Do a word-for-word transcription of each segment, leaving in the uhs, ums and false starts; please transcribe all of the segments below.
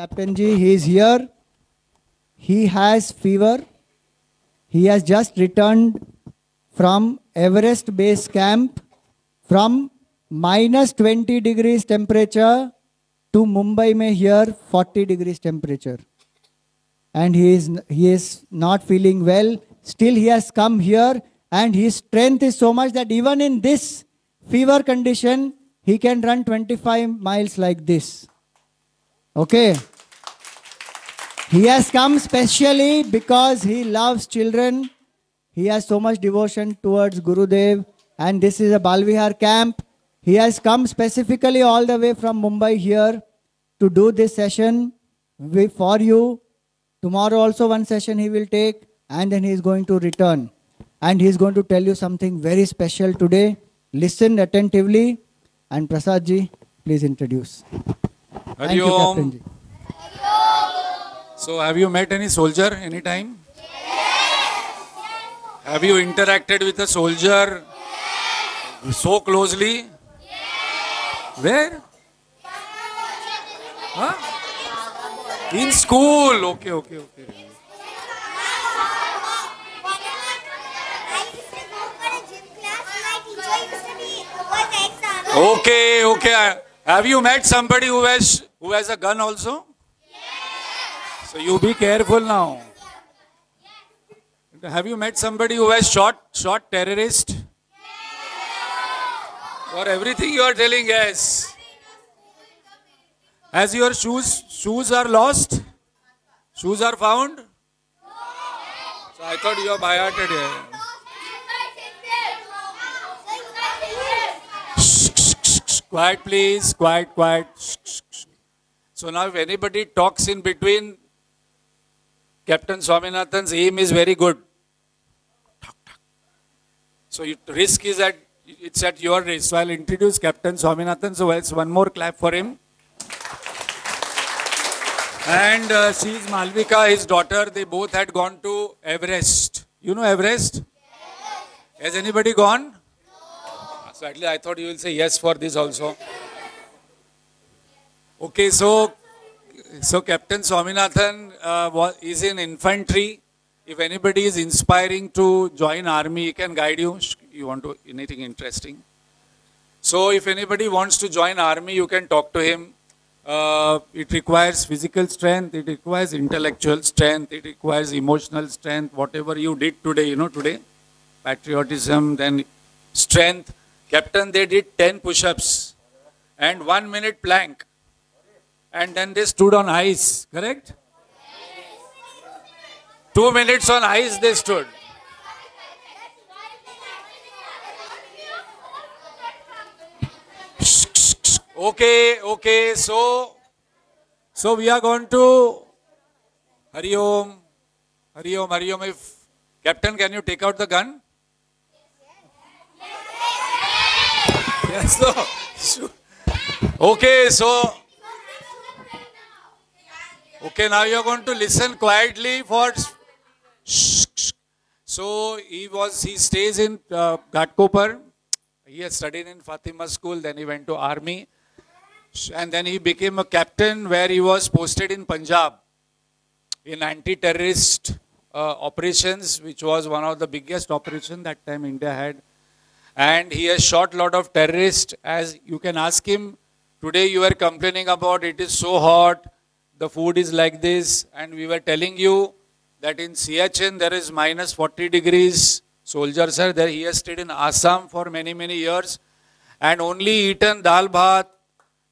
Captain Ji, he is here. He has fever. He has just returned from Everest Base Camp from minus twenty degrees temperature to Mumbai mein here forty degrees temperature. And he is, he is not feeling well. Still he has come here and his strength is so much that even in this fever condition, he can run twenty-five miles like this. Okay. He has come specially because he loves children. He has so much devotion towards Gurudev. And this is a Balvihar camp. He has come specifically all the way from Mumbai here to do this session for you. Tomorrow also one session he will take and then he is going to return. And he is going to tell you something very special today. Listen attentively. And Prasadji, please introduce. Thank you, Captain Ji. So have you met any soldier any time? Yes. Have you interacted with a soldier? Yes. So closely? Yes. Where? Huh? In school, okay, okay, okay. Okay, okay. Have you met somebody who has who has a gun also? Yes. So you be careful now. Have you met somebody who has shot shot terrorist? Yes. For everything you are telling us. As your shoes, shoes are lost? Shoes are found? No. So I thought you are by-hearted here. Quiet please, quiet, quiet. Shh, shh, shh. So now if anybody talks in between, Captain Swaminathan's aim is very good. So it, risk is at, it's at your risk. So I'll introduce Captain Swaminathan. So it's one more clap for him. And uh, she is Malvika, his daughter. They both had gone to Everest. You know Everest? Yes. Has anybody gone? No. So at least I thought you will say yes for this also. Okay, so, so Captain Swaminathan uh, was, is in infantry. If anybody is inspiring to join army, he can guide you. You want to anything interesting? So if anybody wants to join army, you can talk to him. Uh, it requires physical strength, it requires intellectual strength, it requires emotional strength, whatever you did today, you know, today, patriotism, then strength. Captain, they did ten push-ups and one minute plank and then they stood on ice, correct? Two minutes on ice they stood. Okay, okay, so, so we are going to, Hari Om, Hari Om, Hari Om, if, Captain, can you take out the gun? Yes, so, okay, so, okay, now you are going to listen quietly for, so he was, he stays in uh, Ghatkopar, he has studied in Fatima school, then he went to army. And then he became a captain where he was posted in Punjab in anti-terrorist uh, operations, which was one of the biggest operations that time India had. And he has shot a lot of terrorists. As you can ask him, today you were complaining about it is so hot, the food is like this. And we were telling you that in Siachen there is minus forty degrees. Soldiers are there. He has stayed in Assam for many, many years and only eaten dal bhat.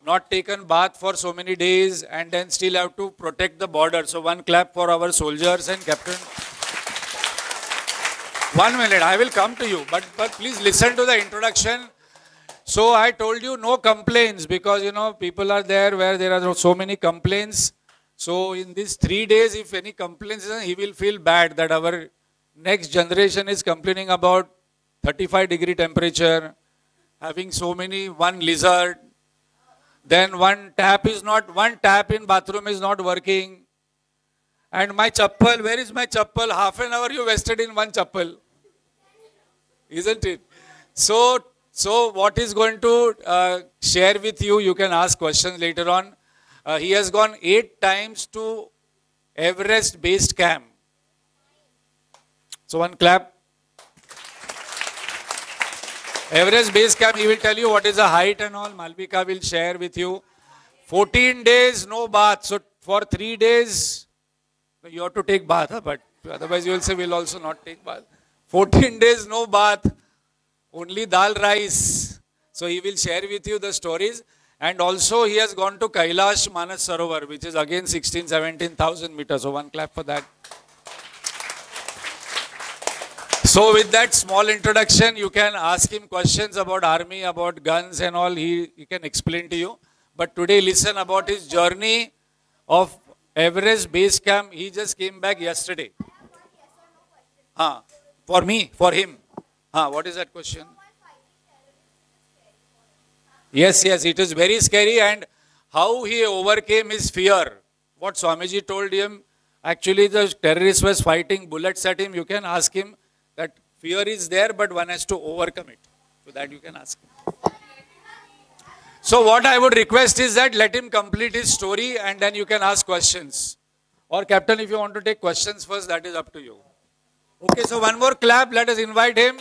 Not taken bath for so many days and then still have to protect the border. So one clap for our soldiers and Captain. One minute, I will come to you. But, but please listen to the introduction. So I told you no complaints because, you know, people are there where there are so many complaints. So in these three days, if any complaints, he will feel bad that our next generation is complaining about thirty-five degree temperature, having so many, one lizard. Then one tap is not, one tap in bathroom is not working. And my chappal, where is my chappal? Half an hour you wasted in one chappal. Isn't it? So, so what is going to uh, share with you, you can ask questions later on. Uh, he has gone eight times to Everest Base Camp. So one clap. Everest Base Camp, he will tell you what is the height and all. Malvika will share with you. fourteen days, no bath. So for three days, you have to take bath, huh? But otherwise you will say, we'll also not take bath. fourteen days, no bath. Only dal rice. So he will share with you the stories. And also he has gone to Kailash Manasarovar, which is again sixteen, seventeen thousand meters. So one clap for that. So with that small introduction, you can ask him questions about army, about guns and all. He, he can explain to you. But today listen about his journey of Everest Base Camp. He just came back yesterday. Uh, for me, for him. Uh, what is that question? Yes, yes, it is very scary. And how he overcame his fear. What Swamiji told him, actually the terrorist was fighting bullets at him. You can ask him. That fear is there, but one has to overcome it. So that you can ask him. So what I would request is that let him complete his story and then you can ask questions. Or Captain, if you want to take questions first, that is up to you. Okay, so one more clap. Let us invite him.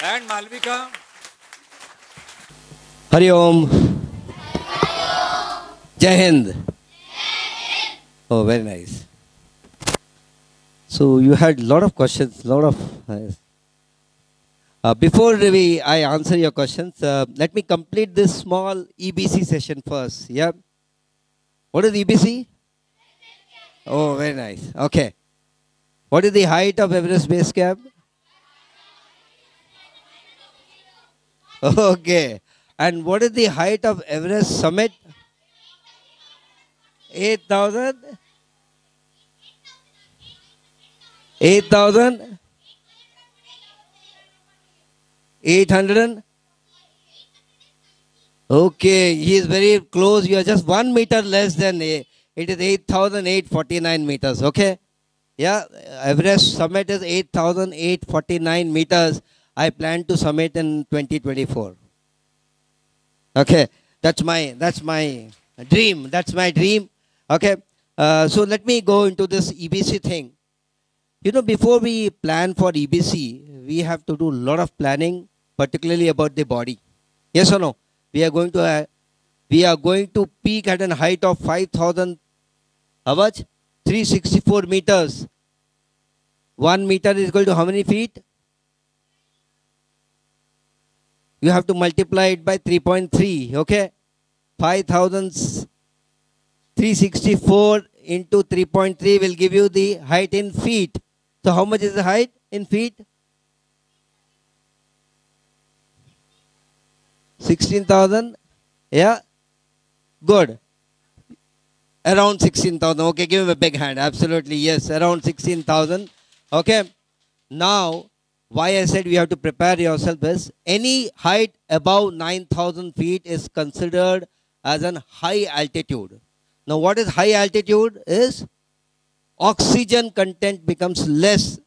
And Malvika. Hari Om. Hari Om. Jai Hind. Jai Hind. Oh, very nice. So you had a lot of questions, lot of. Uh, before we, I answer your questions, uh, let me complete this small E B C session first. Yeah. What is E B C? Oh, very nice. Okay. What is the height of Everest Base Camp? Okay. And what is the height of Everest Summit? eight thousand? eight thousand? eight hundred? Okay, he is very close. You are just one meter less than a. It is eight thousand eight hundred forty-nine meters, okay? Yeah, Everest summit is eight thousand eight hundred forty-nine meters. I plan to summit in twenty twenty-four. Okay, that's my, that's my dream. That's my dream. Okay, uh, so let me go into this E B C thing. You know, before we plan for E B C, we have to do a lot of planning, particularly about the body. Yes or no? We are going to uh, we are going to peak at a height of five thousand, how much? three hundred sixty-four meters. One meter is equal to how many feet? You have to multiply it by three point three. Okay, five thousand three hundred sixty-four into three point three will give you the height in feet. So how much is the height in feet? sixteen thousand? Yeah? Good. Around sixteen thousand. Okay, give him a big hand. Absolutely, yes. Around sixteen thousand. Okay. Now, why I said we have to prepare yourself is, any height above nine thousand feet is considered as an high altitude. Now, what is high altitude is, oxygen content becomes less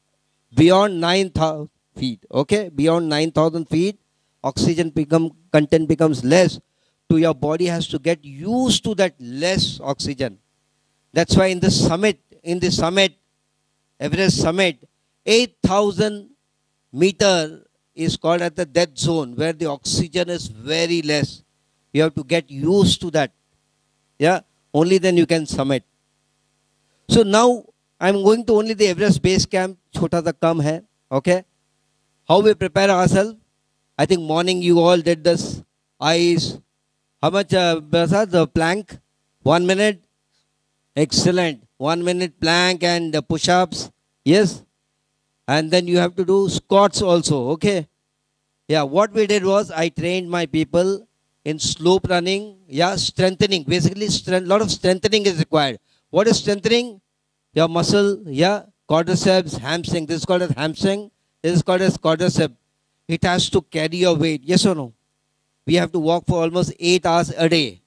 beyond nine thousand feet. Okay, beyond nine thousand feet, oxygen become, content becomes less. So your body has to get used to that less oxygen. That's why in the summit, in the summit, Everest summit, eight thousand meter is called at the death zone, where the oxygen is very less. You have to get used to that. Yeah. Only then you can summit. So now I'm going to only the Everest Base Camp. Chota sa kam hai. Okay. How we prepare ourselves? I think morning you all did this. Eyes. How much, uh, the plank? One minute. Excellent. One minute plank and push-ups. Yes. And then you have to do squats also. Okay. Yeah. What we did was, I trained my people in slope running, yeah, strengthening. Basically, strength, lot of strengthening is required. What is strengthening? Your muscle, yeah, quadriceps, hamstring. This is called as hamstring. This is called as quadriceps. It has to carry your weight. Yes or no? We have to walk for almost eight hours a day.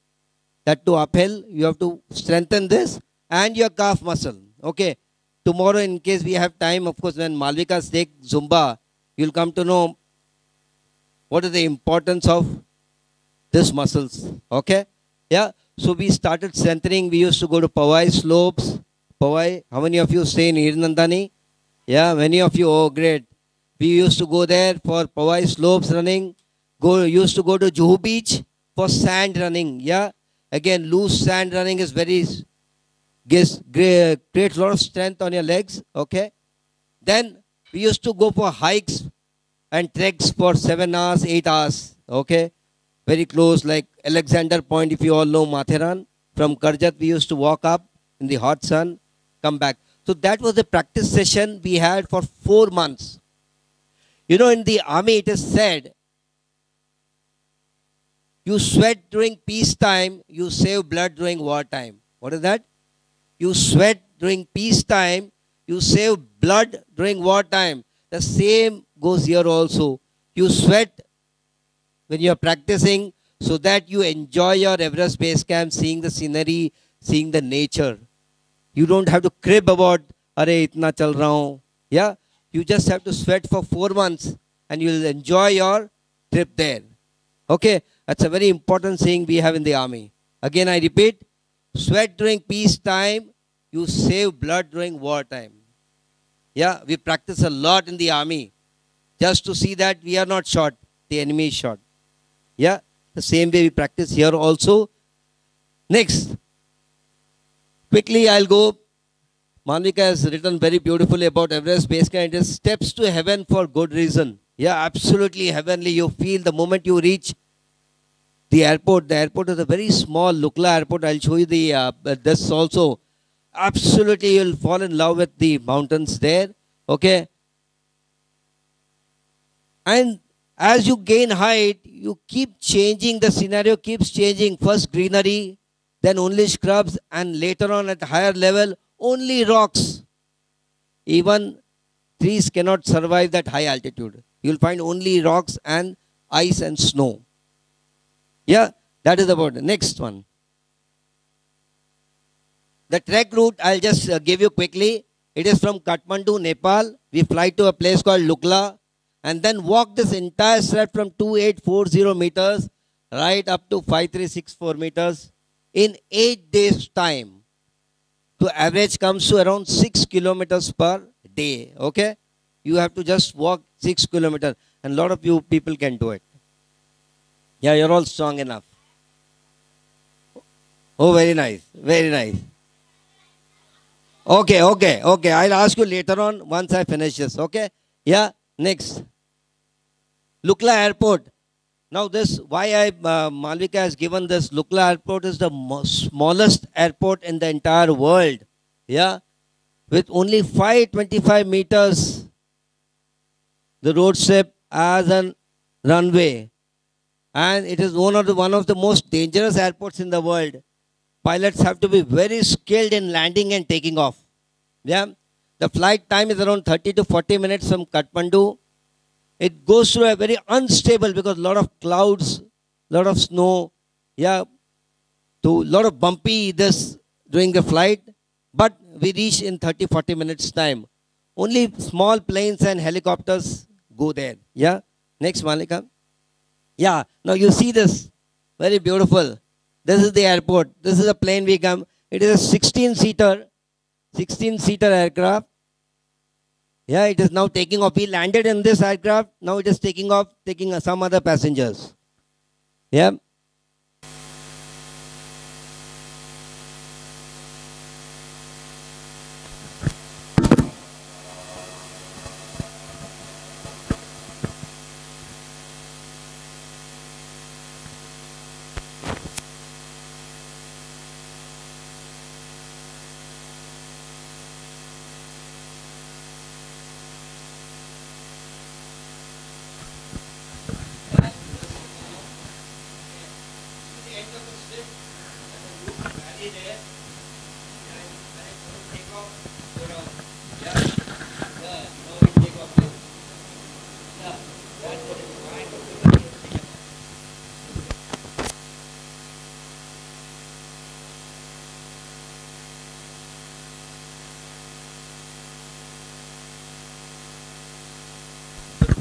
That to uphill, you have to strengthen this and your calf muscle. Okay. Tomorrow, in case we have time, of course, when Malvika's take Zumba, you'll come to know what is the importance of these muscles, okay? Yeah, So we started centering. We used to go to Powai slopes. Powai, how many of you stay in Irnandani? Yeah, many of you, oh great. We used to go there for Powai slopes running. Go, used to go to Juhu Beach for sand running, yeah. Again, loose sand running is very, gives, creates a lot of strength on your legs, okay. Then we used to go for hikes and treks for seven hours, eight hours, okay. Very close, like Alexander Point, if you all know Matheran. From Karjat, we used to walk up in the hot sun, come back. So that was the practice session we had for four months. You know, in the army, it is said, you sweat during peacetime, you save blood during wartime. What is that? You sweat during peacetime, you save blood during wartime. The same goes here also. You sweat when you are practicing so that you enjoy your Everest Base Camp, seeing the scenery, seeing the nature. You don't have to crib about, "Arey, itna chal raha hoon." Yeah? You just have to sweat for four months and you'll enjoy your trip there. Okay? That's a very important saying we have in the army. Again, I repeat, sweat during peacetime, you save blood during wartime. Yeah? We practice a lot in the army just to see that we are not shot. The enemy is shot. Yeah? The same way we practice here also. Next. Quickly, I'll go. Malvika has written very beautifully about Everest Base Camp. It is steps to heaven for good reason. Yeah, absolutely heavenly. You feel the moment you reach the airport. The airport is a very small Lukla airport. I'll show you the uh, this also. Absolutely, you'll fall in love with the mountains there. Okay. And as you gain height, you keep changing. The scenario keeps changing. First greenery, then only scrubs, and later on at higher level, only rocks. Even trees cannot survive that high altitude. You'll find only rocks and ice and snow. Yeah, that is about the next one. The trek route, I'll just uh, give you quickly. It is from Kathmandu, Nepal. We fly to a place called Lukla and then walk this entire stretch from two thousand eight hundred forty meters right up to five thousand three hundred sixty-four meters. In eight days' time, the average comes to around six kilometers per day. Okay, you have to just walk six kilometers, and a lot of you people can do it. Yeah, you're all strong enough. Oh, very nice, very nice. Okay, okay, okay. I'll ask you later on once I finish this. Okay, yeah. Next, Lukla Airport. Now this, why I, uh, Malvika has given this, Lukla Airport is the most, smallest airport in the entire world, yeah, with only five hundred twenty-five meters, the road strip as a runway, and it is one of the, one of the most dangerous airports in the world. Pilots have to be very skilled in landing and taking off, yeah. The flight time is around thirty to forty minutes from Kathmandu. It goes through a very unstable because a lot of clouds, a lot of snow, yeah, a lot of bumpy this during the flight. But we reach in thirty to forty minutes time. Only small planes and helicopters go there, yeah. Next, Malika. Yeah, now you see this, very beautiful. This is the airport. This is a plane we come. It is a sixteen-seater aircraft. Yeah, it is now taking off. We landed in this aircraft. Now it is taking off, taking some other passengers. Yeah.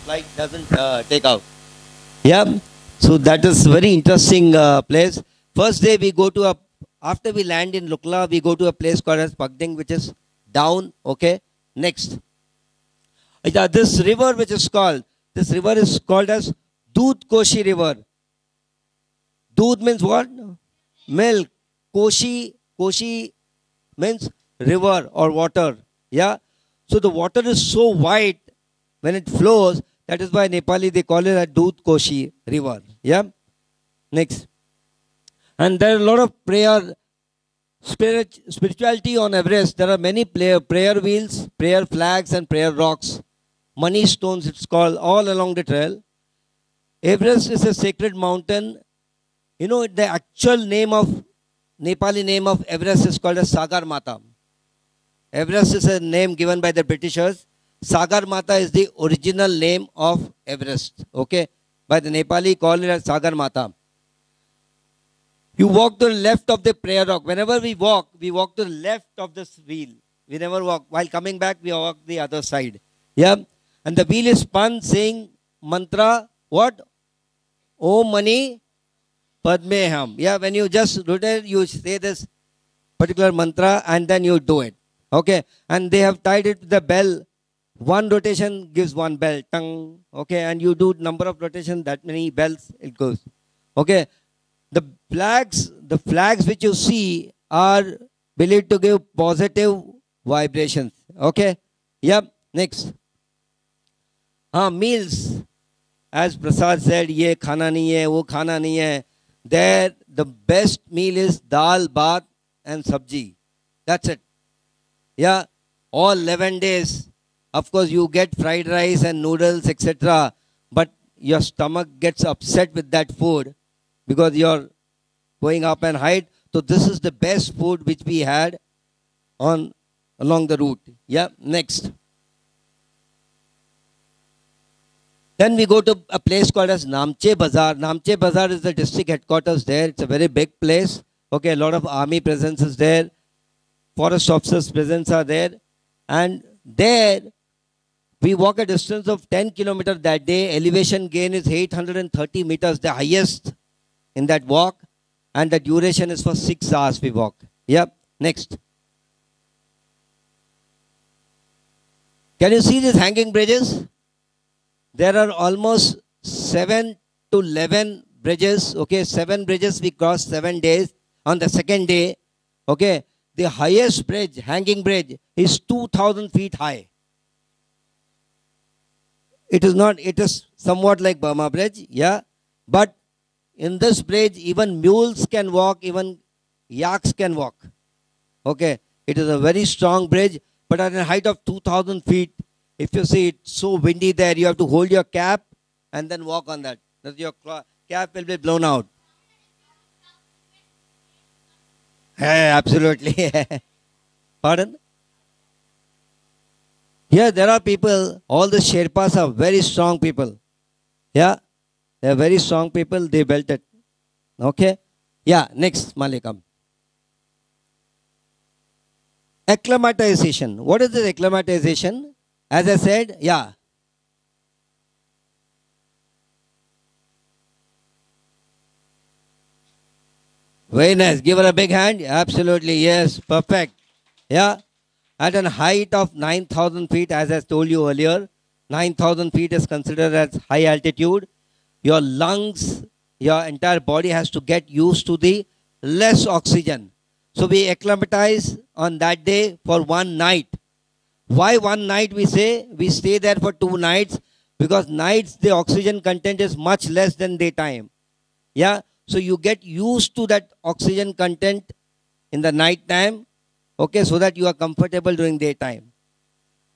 Flight doesn't uh, take out. Yeah, so that is very interesting uh, place. First day we go to a After we land in Lukla, we go to a place called as Pagding, which is down, okay? Next. This river which is called, this river is called as Dud Koshi river. Dud means what? Milk. Koshi, Koshi means river or water, yeah? So the water is so wide when it flows, that is why Nepali they call it a Dud Koshi river, yeah? Next. And there are a lot of prayer, spirit, spirituality on Everest. There are many prayer, prayer wheels, prayer flags and prayer rocks. Money stones it's called, all along the trail. Everest is a sacred mountain. You know, the actual name of, Nepali name of Everest is called as Sagar Mata. Everest is a name given by the Britishers. Sagar Mata is the original name of Everest, okay? By the Nepali, call it as Sagar Mata. You walk to the left of the prayer rock. Whenever we walk, we walk to the left of this wheel. We never walk. While coming back, we walk the other side. Yeah? And the wheel is spun saying mantra, what? Om Mani Padmeham. Yeah, when you just do it, you say this particular mantra and then you do it. Okay? And they have tied it to the bell. One rotation gives one bell. Tang. Okay? And you do number of rotations, that many bells it goes. Okay? The flags, the flags which you see are believed to give positive vibrations. Okay? Yep. Next. Ah, meals. As Prasad said, ye khana nahi hai, wo khana nahi hai. There, the best meal is dal, bhat and sabji. That's it. Yeah. All eleven days. Of course, you get fried rice and noodles, et cetera. But your stomach gets upset with that food, because you're going up and height. So this is the best food which we had on along the route. Yeah, next. Then we go to a place called as Namche Bazaar. Namche Bazaar is the district headquarters there. It's a very big place. Okay, a lot of army presence is there. Forest officers' presence are there. And there, we walk a distance of ten kilometers that day. Elevation gain is eight hundred thirty meters, the highest in that walk, and the duration is for six hours we walk. Yep, next. Can you see these hanging bridges? There are almost seven to eleven bridges, okay, seven bridges we crossed seven days on the second day, okay. The highest bridge, hanging bridge, is two thousand feet high. It is not, it is somewhat like Burma Bridge, yeah, but in this bridge, even mules can walk, even yaks can walk. Okay, it is a very strong bridge, but at a height of two thousand feet, if you see it's so windy there, you have to hold your cap and then walk on that. Your cap will be blown out. Hey, absolutely. Pardon? Yeah, there are people, all the Sherpas are very strong people. Yeah. They are very strong people, they built it. Okay? Yeah, next, Malikam. Acclimatization. What is this acclimatization? As I said, yeah. Very nice. Give her a big hand. Absolutely, yes. Perfect. Yeah. At a height of nine thousand feet, as I told you earlier, nine thousand feet is considered as high altitude. Your lungs, your entire body has to get used to the less oxygen. So we acclimatize on that day for one night. Why one night we say? We stay there for two nights because nights the oxygen content is much less than daytime. Yeah. So you get used to that oxygen content in the night time. Okay. So that you are comfortable during daytime.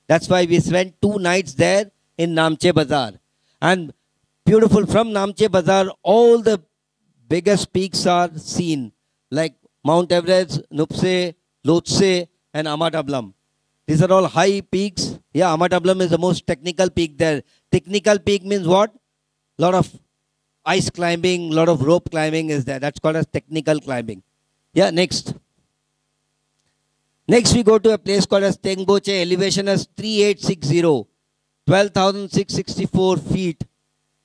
That's why we spent two nights there in Namche Bazaar. And beautiful, from Namche Bazaar, all the biggest peaks are seen, like Mount Everest, Nupse, Lobuche, and Amadablam. These are all high peaks. Yeah, Amadablam is the most technical peak there. Technical peak means what? Lot of ice climbing, lot of rope climbing is there. That's called as technical climbing. Yeah, next. Next, we go to a place called as Tengboche. Elevation is three thousand eight hundred sixty, twelve thousand six hundred sixty-four feet.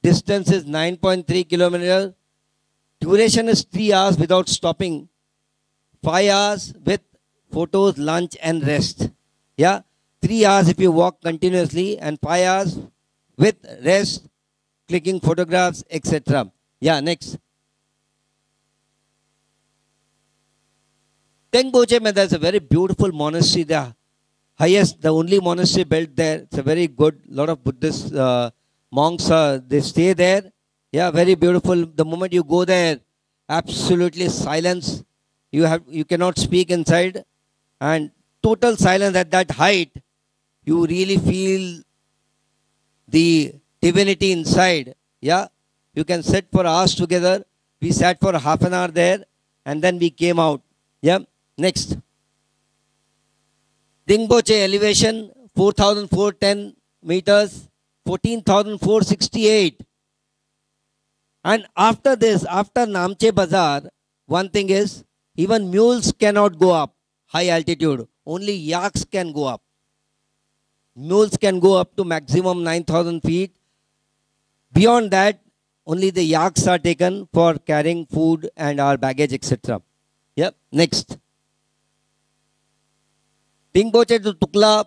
Distance is nine point three kilometers. Duration is three hours without stopping. Five hours with photos, lunch and rest. Yeah. Three hours if you walk continuously and five hours with rest, clicking photographs, et cetera. Yeah, next. Tengboche, there's a very beautiful monastery there. Highest, the only monastery built there. It's a very good, lot of Buddhist uh, monks, uh, they stay there. Yeah, very beautiful. The moment you go there, absolutely silence. You have, you cannot speak inside. And total silence at that height, you really feel the divinity inside. Yeah, you can sit for hours together. We sat for half an hour there and then we came out. Yeah, next. Dingboche elevation, four thousand four hundred ten meters, fourteen thousand four hundred sixty-eight. And after this, after Namche Bazaar, one thing is, even mules cannot go up high altitude. Only yaks can go up. Mules can go up to maximum nine thousand feet. Beyond that, only the yaks are taken for carrying food and our baggage, et cetera. Yep, next. Dingboche to Tukla.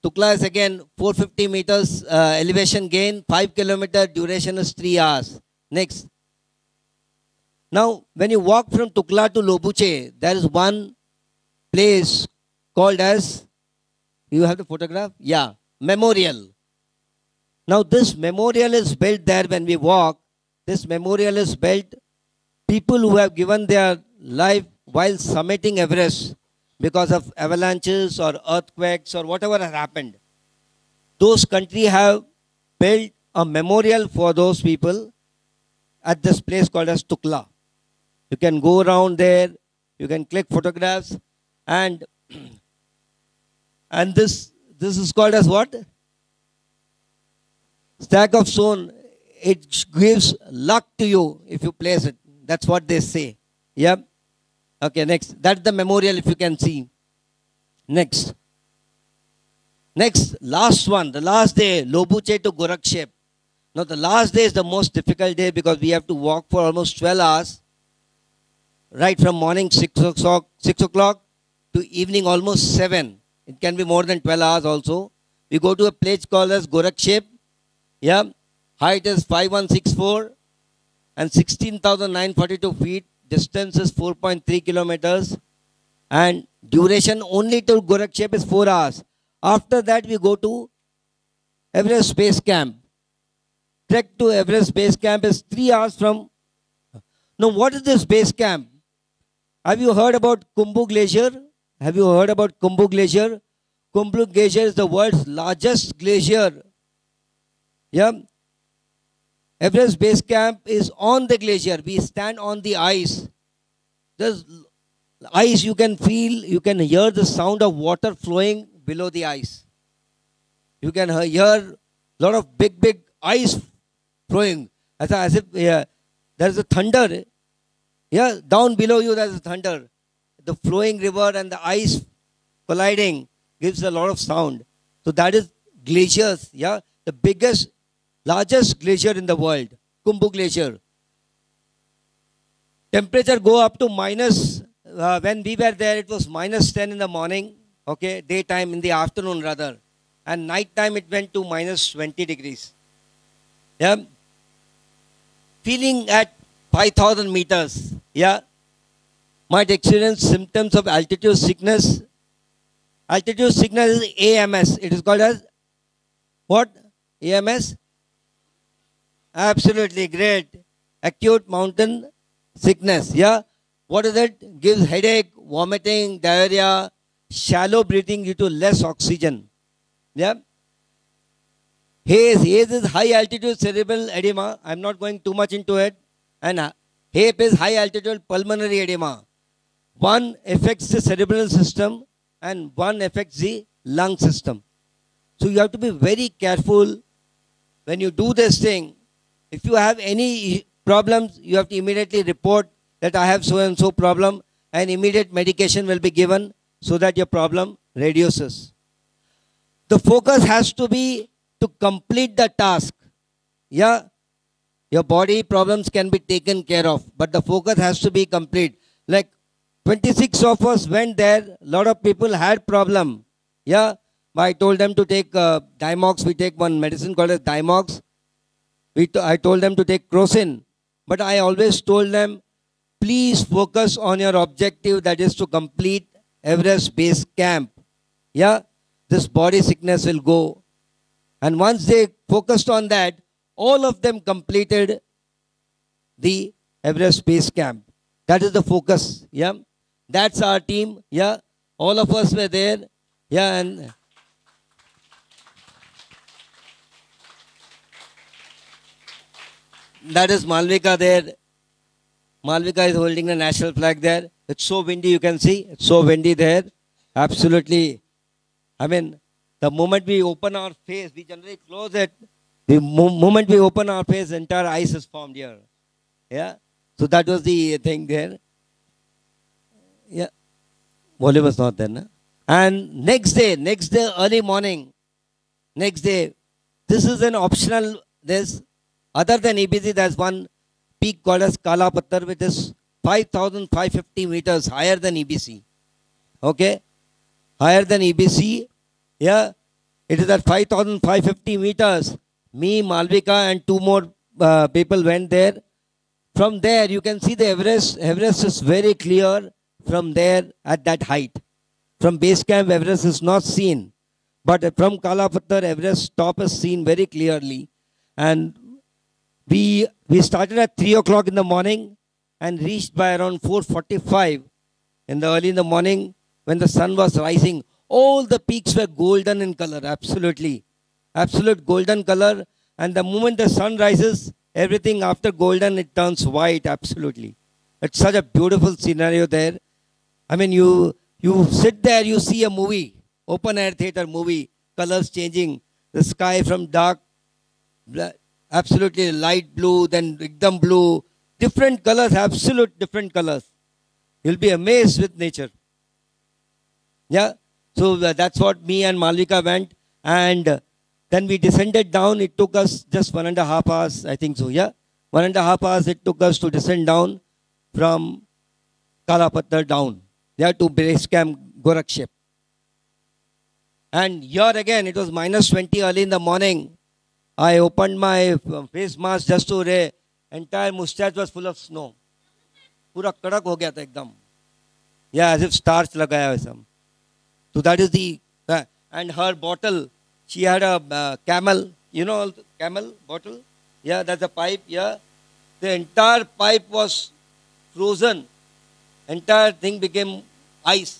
Tukla is again four hundred fifty meters uh, elevation gain, five kilometer duration is three hours. Next. Now, when you walk from Tukla to Lobuche, there is one place called as, you have the photograph? Yeah, memorial. Now, this memorial is built there when we walk. This memorial is built. People who have given their life while summiting Everest because of avalanches or earthquakes or whatever has happened. Those countries have built a memorial for those people at this place called as Tukla. You can go around there, you can click photographs, and and this this is called as what? Stack of stone. It gives luck to you if you place it. That's what they say. Yeah. Okay, next. That's the memorial if you can see. Next. Next, last one. The last day, Lobuche to Gorakshep. Now, the last day is the most difficult day because we have to walk for almost twelve hours. Right from morning six o'clock six o'clock to evening almost seven. It can be more than twelve hours also. We go to a place called as Gorakshep. Yeah. Height is five thousand one hundred sixty-four and sixteen thousand nine hundred forty-two feet. Distance is four point three kilometers and duration only to Gorakshep is four hours. After that we go to Everest Base Camp. Trek to Everest Base Camp is three hours from... Now what is this base camp? Have you heard about Khumbu Glacier? Have you heard about Khumbu Glacier? Khumbu Glacier is the world's largest glacier. Yeah. Everest Base Camp is on the glacier. We stand on the ice. There's ice, you can feel, you can hear the sound of water flowing below the ice. You can hear a lot of big, big ice flowing. As, as if yeah, there's a thunder. Yeah, down below you there's a thunder. The flowing river and the ice colliding gives a lot of sound. So that is glaciers. Yeah, the biggest... largest glacier in the world, Khumbu Glacier. Temperature go up to minus, uh, when we were there, it was minus ten in the morning, okay, daytime in the afternoon rather. And nighttime it went to minus twenty degrees. Yeah. Feeling at five thousand meters, yeah, might experience symptoms of altitude sickness. Altitude sickness is A M S. It is called as, what? A M S? Absolutely great. Acute mountain sickness. Yeah. What is it? Gives headache, vomiting, diarrhea, shallow breathing due to less oxygen. Yeah. Haze. Haze is high altitude cerebral edema. I'm not going too much into it. And H A P E is high altitude pulmonary edema. One affects the cerebral system and one affects the lung system. So you have to be very careful when you do this thing. If you have any problems, you have to immediately report that I have so-and-so problem and immediate medication will be given so that your problem reduces. The focus has to be to complete the task. Yeah, your body problems can be taken care of, but the focus has to be complete. Like twenty-six of us went there. Lot of people had problem. Yeah, I told them to take uh, Dymox. We take one medicine called as Dymox. We I told them to take Crocin. But I always told them, please focus on your objective, that is to complete Everest Base Camp. Yeah, this body sickness will go. And once they focused on that, all of them completed the Everest Base Camp. That is the focus. Yeah, that's our team. Yeah, all of us were there. Yeah, and that is Malvika there. Malvika is holding the national flag there. It's so windy, you can see. It's so windy there. Absolutely. I mean, the moment we open our face, we generally close it. The mo moment we open our face, entire ice is formed here. Yeah. So that was the thing there. Yeah. Volume was not there, na? And next day, next day, early morning, next day, this is an optional, there's, other than E B C, there's one peak called as Kalapattar, which is five thousand five hundred fifty meters higher than E B C. Okay? Higher than E B C. Yeah? It is at five thousand five hundred fifty meters. Me, Malvika, and two more uh, people went there. From there, you can see the Everest. Everest is very clear from there at that height. From base camp, Everest is not seen. But from Kalapattar, Everest top is seen very clearly. And we, we started at three o'clock in the morning and reached by around four forty-five in the early in the morning when the sun was rising. All the peaks were golden in color, absolutely. Absolute golden color. And the moment the sun rises, everything after golden, it turns white, absolutely. It's such a beautiful scenario there. I mean, you... You sit there, you see a movie, open-air theater movie, colors changing, the sky from dark, absolutely light blue, then ekdam blue, different colors, absolute different colors. You'll be amazed with nature. Yeah, so that's what me and Malvika went, and then we descended down. It took us just one and a half hours, I think so, yeah? One and a half hours it took us to descend down from Kalapattar down. They had to base camp Gorakshep. And here again, it was minus twenty early in the morning. I opened my face mask just to re. Entire mustache was full of snow. Pura kadak ho gaya tha ekdam. Yeah, as if starch lagaya vaisam. So that is the... Uh, and her bottle, she had a uh, camel. You know, camel bottle? Yeah, that's a pipe, yeah. The entire pipe was frozen. Entire thing became ice.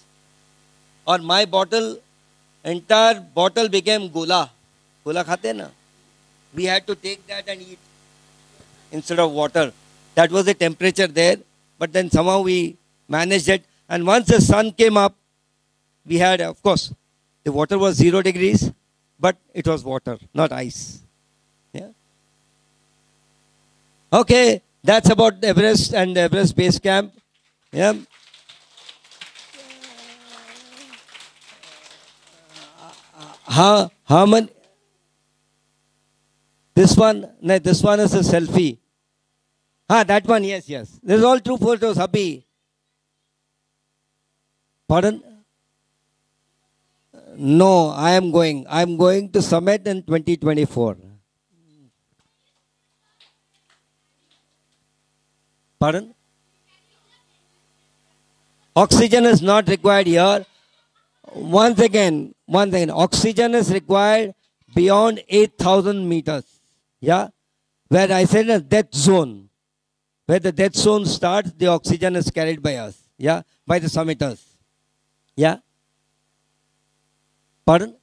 Or my bottle, entire bottle became gola. Gola khate na. We had to take that and eat instead of water. That was the temperature there. But then somehow we managed it. And once the sun came up, we had, of course, the water was zero degrees, but it was water, not ice. Yeah. Okay, that's about Everest and Everest Base Camp. Yeah. How, how many? This one? No, this one is a selfie. Ah, that one, yes, yes. This is all true photos, happy. Pardon? No, I am going. I am going to summit in twenty twenty-four. Pardon? Oxygen is not required here. Once again, once again, oxygen is required beyond eight thousand meters. Yeah? Where I said a death zone. Where the death zone starts, the oxygen is carried by us. Yeah? By the summiters. Yeah? Pardon?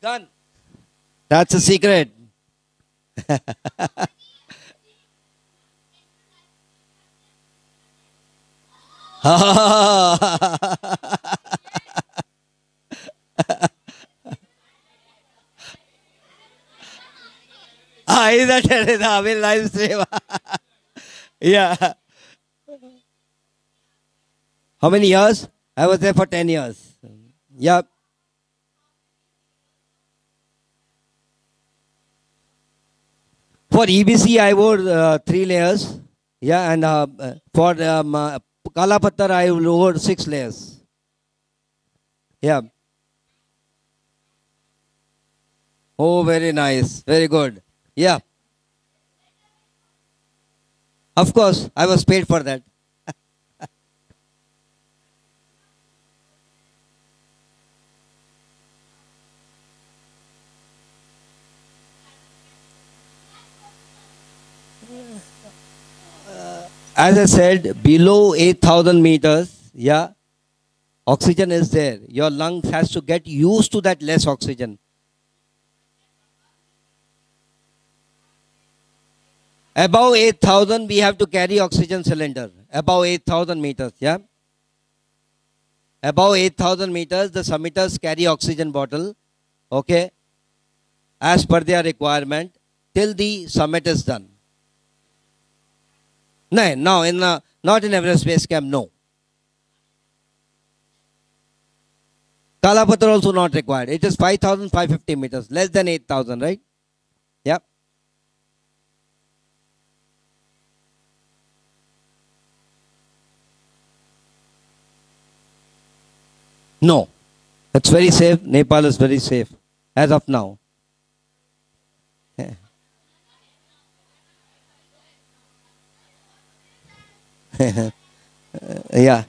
Done. That's a secret. I will live stream. Yeah. How many years? I was there for ten years. Yep. For E B C, I wore uh, three layers. Yeah, and uh, for um, uh, Kalapattar, I lowered six layers. Yeah. Oh, very nice. Very good. Yeah. Of course, I was paid for that. As I said, below eight thousand meters, yeah, oxygen is there. Your lungs has to get used to that less oxygen. Above eight thousand, we have to carry oxygen cylinder. Above eight thousand meters, yeah. Above eight thousand meters, the summiters carry oxygen bottle, okay, as per their requirement, till the summit is done. No, no, in uh, not in Everest Base Camp, no. Kalapattar also not required. It is five thousand five hundred fifty meters, less than eight thousand, right? Yeah. No, that's very safe. Nepal is very safe, as of now. uh, yeah.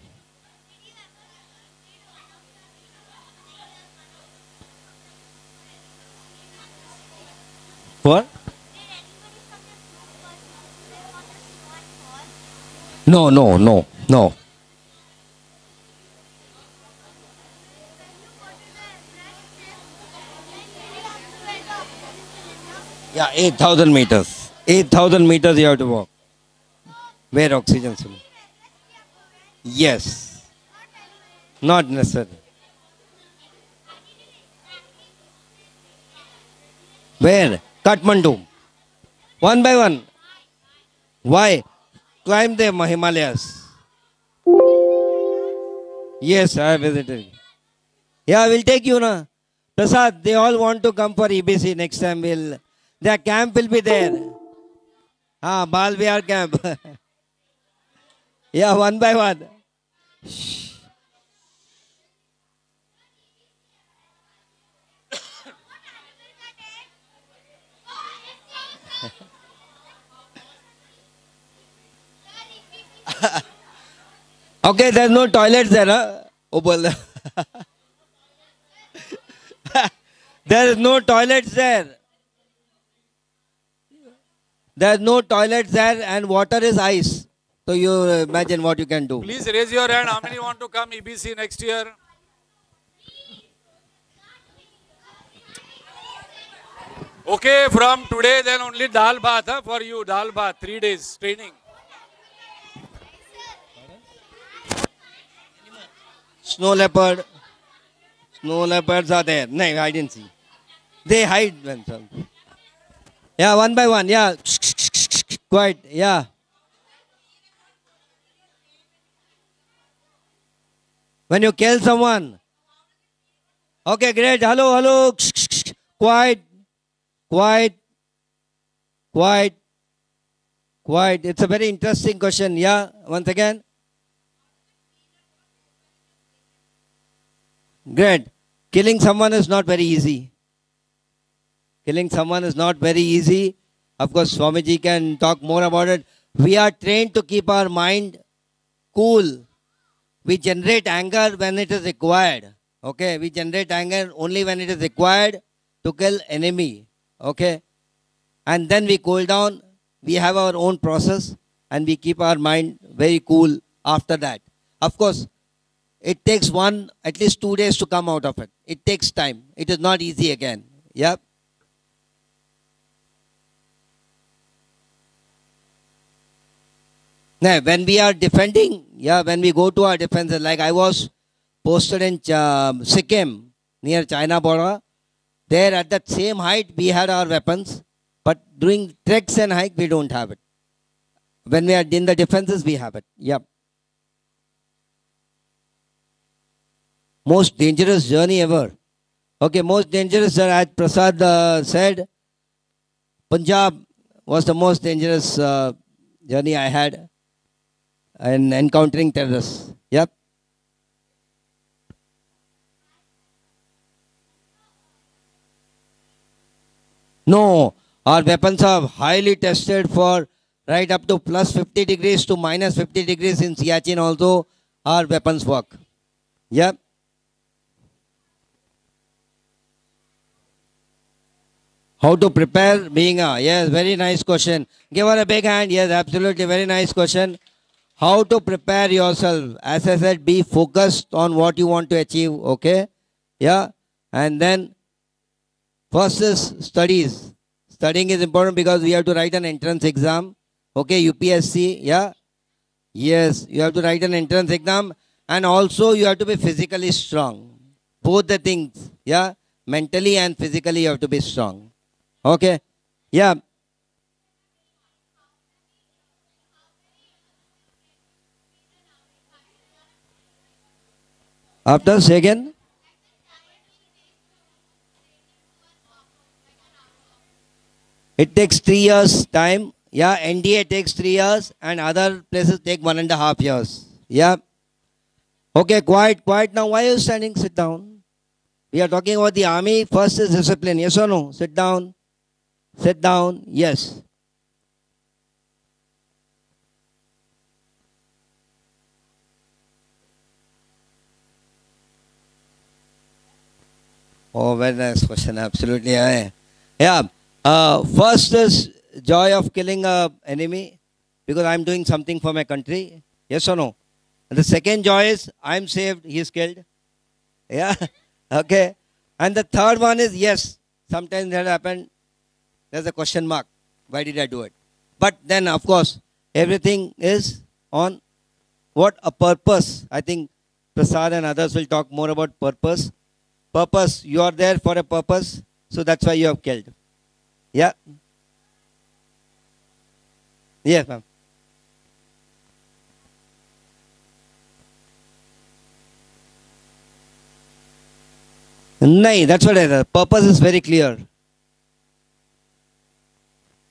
What? No, no, no, no. Yeah, eight thousand meters. eight thousand meters you have to walk. Where oxygen? Yes. Not necessary. Where? Kathmandu. One by one. Why? Climb the Himalayas. Yes, I have visited. Yeah, we'll take you, na. Prasad, they all want to come for E B C next time. We'll, their camp will be there. Ah, Malvika camp. Yeah, one by one. Shh. Okay, there's no toilets there, huh? There is no toilets there. There's no toilets there and water is ice. So you imagine what you can do. Please raise your hand. How many want to come E B C next year? Okay, from today then only dal bath huh, for you. Dal bath, three days training. Snow leopard. Snow leopards are there. No, I didn't see. They hide themselves. Yeah, one by one. Yeah. Quite. Yeah. When you kill someone. Okay, great. Hello, hello. Quiet. Quiet. Quiet. Quiet. It's a very interesting question. Yeah, once again. Great. Killing someone is not very easy. Killing someone is not very easy. Of course, Swamiji can talk more about it. We are trained to keep our mind cool. We generate anger when it is required. Okay, we generate anger only when it is required to kill enemy. Okay, and then we cool down. We have our own process and we keep our mind very cool after that. Of course, it takes one, at least two days to come out of it. It takes time. It is not easy again. Yep. Now, when we are defending, yeah, when we go to our defenses, like I was posted in uh, Sikkim, near China border, there at that same height we had our weapons, but during treks and hike we don't have it. When we are in the defenses, we have it. Yep. Most dangerous journey ever. Okay, most dangerous, as Prasad uh, said, Punjab was the most dangerous uh, journey I had. and encountering terrorists. Yep. No, our weapons are highly tested for right up to plus fifty degrees to minus fifty degrees in Siachen also our weapons work. Yep. How to prepare being a, yes, very nice question. Give her a big hand. Yes, absolutely, very nice question. How to prepare yourself? As I said, be focused on what you want to achieve, okay? Yeah, and then first is studies. Studying is important because we have to write an entrance exam, okay, U P S C, yeah? Yes, you have to write an entrance exam and also you have to be physically strong. Both the things, yeah? Mentally and physically you have to be strong. Okay, yeah. After, say again. It takes three years time. Yeah, N D A takes three years and other places take one and a half years. Yeah. Okay, quiet, quiet now. Why are you standing? Sit down. We are talking about the army. First is discipline. Yes or no? Sit down. Sit down. Yes. Oh, very nice question. Absolutely. Yeah. yeah. Uh, first is joy of killing an enemy because I'm doing something for my country. Yes or no? And the second joy is I'm saved, he's killed. Yeah. Okay. And the third one is yes, sometimes that happened. There's a question mark. Why did I do it? But then, of course, everything is on what a purpose. I think Prasad and others will talk more about purpose. Purpose, you are there for a purpose, so that's why you have killed. Yeah? Yes, ma'am. No, that's what I said. Purpose is very clear.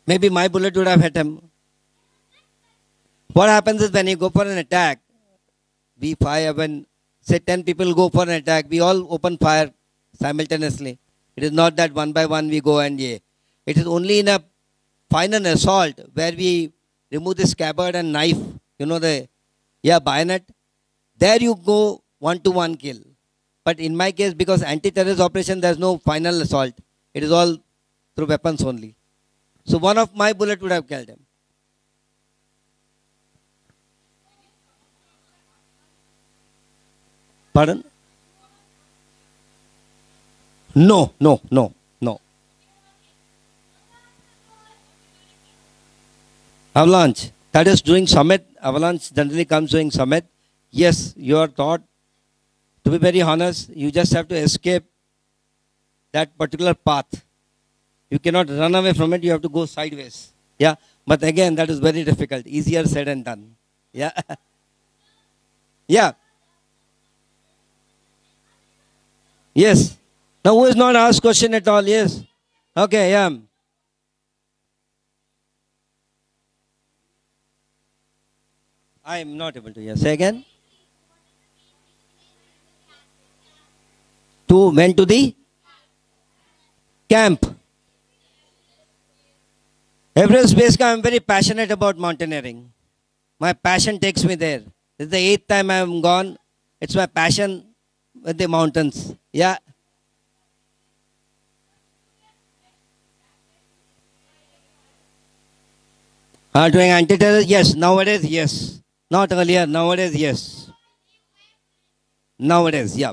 Maybe my bullet would have hit him. What happens is when you go for an attack, we fire when... Say ten people go for an attack, we all open fire simultaneously. It is not that one by one we go and yeah. It is only in a final assault where we remove the scabbard and knife, you know the, yeah, bayonet. There you go one to one kill. But in my case, because anti-terrorist operation, there is no final assault. It is all through weapons only. So one of my bullet would have killed him. Pardon? No, no, no, no. Avalanche. That is during summit. Avalanche generally comes during summit. Yes, you are taught. To be very honest, you just have to escape that particular path. You cannot run away from it. You have to go sideways. Yeah. But again, that is very difficult. Easier said than done. Yeah. Yeah. Yes. Now who is not asked question at all? Yes. Okay, yeah. I am not able to hear. Say again. To went to the camp. Everest Base Camp, I am very passionate about mountaineering. My passion takes me there. This is the eighth time I am gone. It's my passion with the mountains. Yeah. Are doing anti-terrorism? Yes. Nowadays, yes. Not earlier. Nowadays, yes. Nowadays, yeah.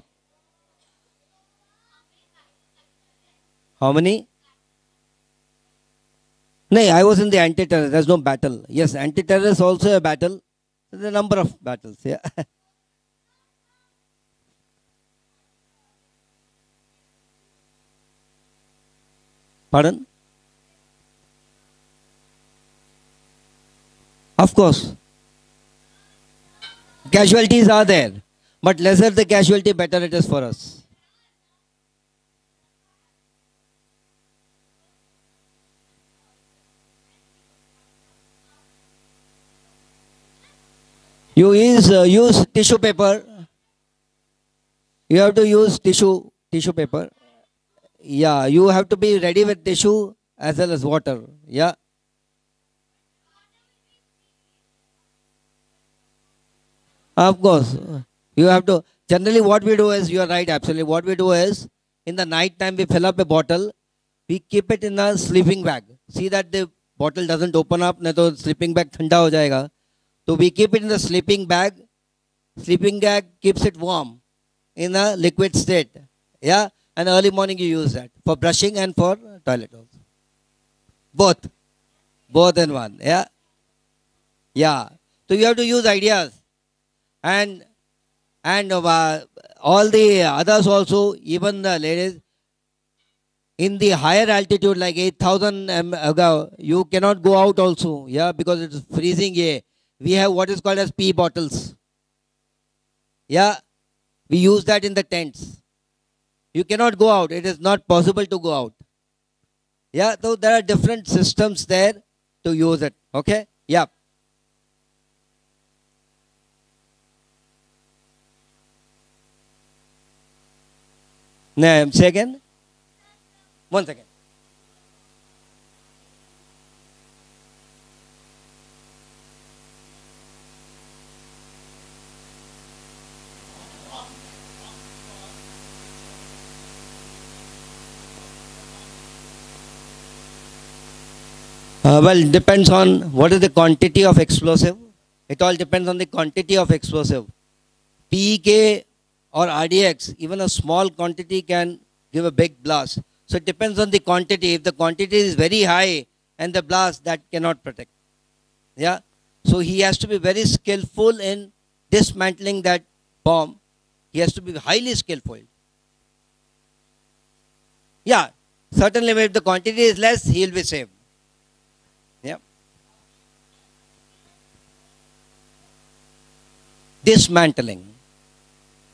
How many? No, I was in the anti-terrorism. There's no battle. Yes, anti-terrorism is also a battle. There's a number of battles. Yeah. Pardon? Of course. Casualties are there. But lesser the casualty, better it is for us. You is, uh, use tissue paper. You have to use tissue, tissue paper. Yeah, you have to be ready with tissue as well as water. Yeah. Of course. You have to, generally what we do is, you are right, absolutely. What we do is, in the night time we fill up a bottle, we keep it in a sleeping bag. See that the bottle doesn't open up, na to sleeping bag thanda ho jayega. So we keep it in the sleeping bag. Sleeping bag keeps it warm in a liquid state. Yeah, and early morning you use that for brushing and for toilet also. Both. Both in one. Yeah. Yeah. So you have to use ideas. And and uh, all the others also, even the ladies, in the higher altitude like eight thousand meters, you cannot go out also. Yeah, because it's freezing. Yeah. We have what is called as pee bottles. Yeah, we use that in the tents. You cannot go out. It is not possible to go out. Yeah, so there are different systems there to use it. Okay? Yeah. Now, say again. One second. Uh, well, it depends on what is the quantity of explosive. It all depends on the quantity of explosive. P E K or R D X, even a small quantity can give a big blast. So it depends on the quantity. If the quantity is very high and the blast, that cannot protect. Yeah. So he has to be very skillful in dismantling that bomb. He has to be highly skillful. Yeah. Certainly, if the quantity is less, he will be safe. Dismantling.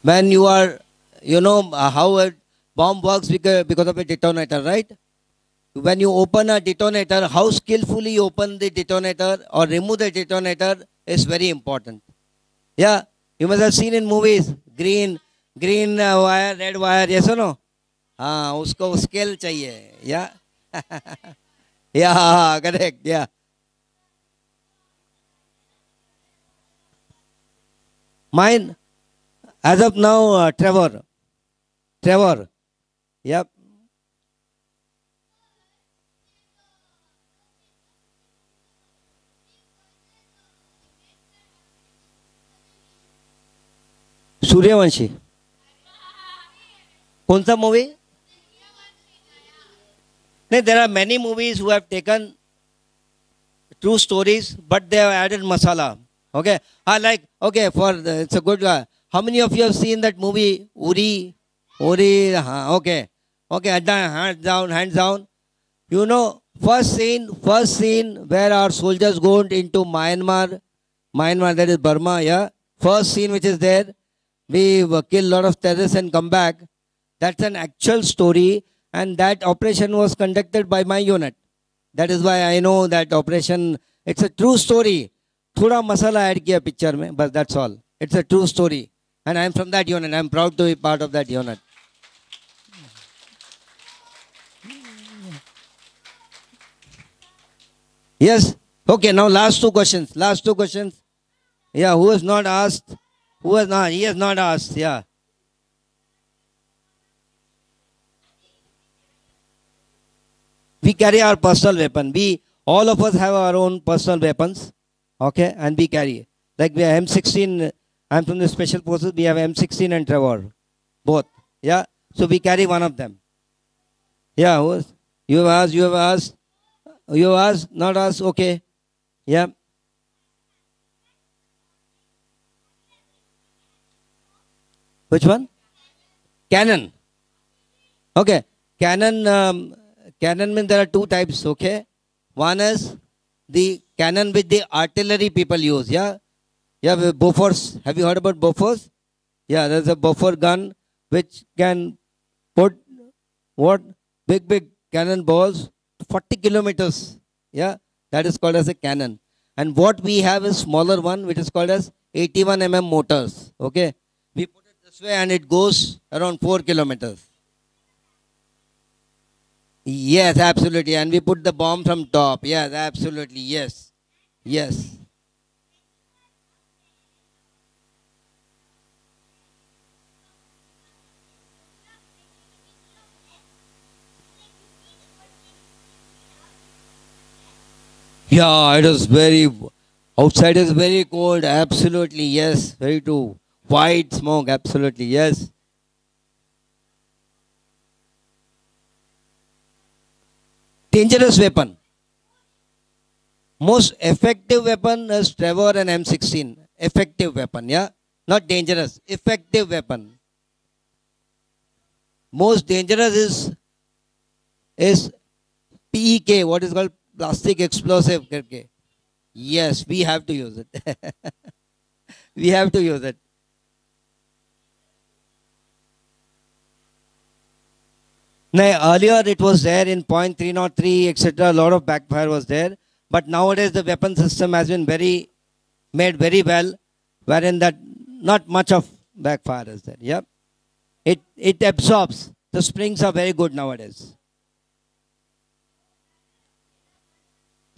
When you are, you know uh, how a bomb works because, because of a detonator, right? When you open a detonator, how skillfully you open the detonator or remove the detonator is very important. Yeah, you must have seen in movies, green, green uh, wire, red wire, yes or no? Ah, usko skill chahiye, yeah? Yeah, correct, yeah. Mine, as of now, uh, Trevor. Trevor. Yep. Suryavanshi. Konsa movie? No, there are many movies who have taken true stories, but they have added masala. Okay, I like, okay, for the, it's a good one. How many of you have seen that movie, Uri? Uri, uh, okay. Okay, hands down, hands down. You know, first scene, first scene where our soldiers go into Myanmar, Myanmar, that is Burma, yeah. First scene which is there, we kill a lot of terrorists and come back. That's an actual story, and that operation was conducted by my unit. That is why I know that operation, it's a true story. Thoda masala add kiya picture mein, but that's all. It's a true story. And I'm from that unit. I'm proud to be part of that unit. Yes? Okay, now last two questions. Last two questions. Yeah, who has not asked? Who has not? He has not asked, yeah. We carry our personal weapon. We, all of us have our own personal weapons. Okay, and we carry. Like we have M sixteen, I'm from the special forces, we have M sixteen and Trevor. Both. Yeah, so we carry one of them. Yeah, who is? You have asked, you have asked, you have asked, not asked, okay. Yeah. Which one? Cannon. Okay, cannon, um, cannon means there are two types, okay. One is the cannon with the artillery people use, yeah? Yeah, Bofors. Have you heard about Bofors? Yeah, there's a Bofor gun which can put, what? Big, big cannonballs, forty kilometers. Yeah, that is called as a cannon. And what we have is smaller one, which is called as eighty-one millimeter motors. Okay, we put it this way and it goes around four kilometers. Yes, absolutely. And we put the bomb from top. Yes, absolutely. Yes, yes. Yeah, it is very, outside is very cold, absolutely, yes, very true. White smoke, absolutely, yes. Dangerous weapon. Most effective weapon is Trevor and M sixteen. Effective weapon, yeah? Not dangerous, effective weapon. Most dangerous is, is P E K, what is called? Plastic explosive. Yes, we have to use it. We have to use it. Now, earlier it was there in point three oh three, et cetera. A lot of backfire was there. But nowadays the weapon system has been very, made very well, wherein that not much of backfire is there. Yep. It, it absorbs. The springs are very good nowadays.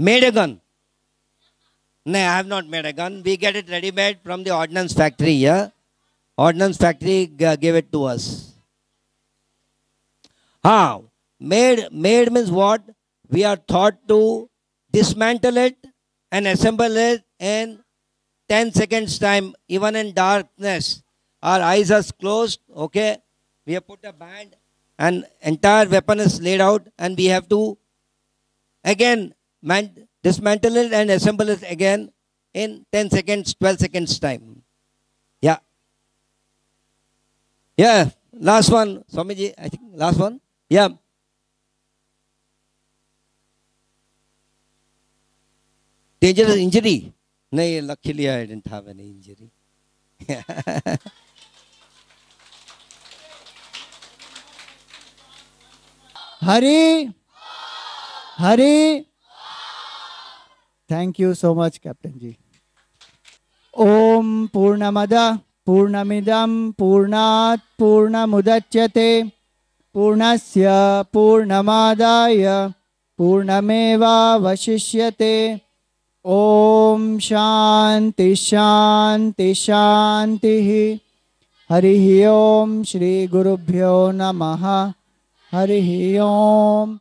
Made a gun? No, I have not made a gun. We get it ready-made from the Ordnance Factory, yeah? Ordnance Factory gave it to us. How? Made, made means what? We are taught to dismantle it and assemble it in ten seconds time, even in darkness. Our eyes are closed, okay? We have put a band and entire weapon is laid out and we have to, again, Man, dismantle it and assemble it again in ten seconds, twelve seconds time. Yeah. Yeah. Last one. Swamiji, I think last one. Yeah. Dangerous injury? No, luckily I didn't have any injury. Yeah. Hari. Hari. Thank you so much, Captain Ji. Om Purnamada Purnamidam Purnat Purnamudachyate Purnasya Purnamadaya Purnameva Vashishyate. Om Shanti Shanti Shantihi. Harihi Om Shri Gurubhyo Namaha. Harihi Om.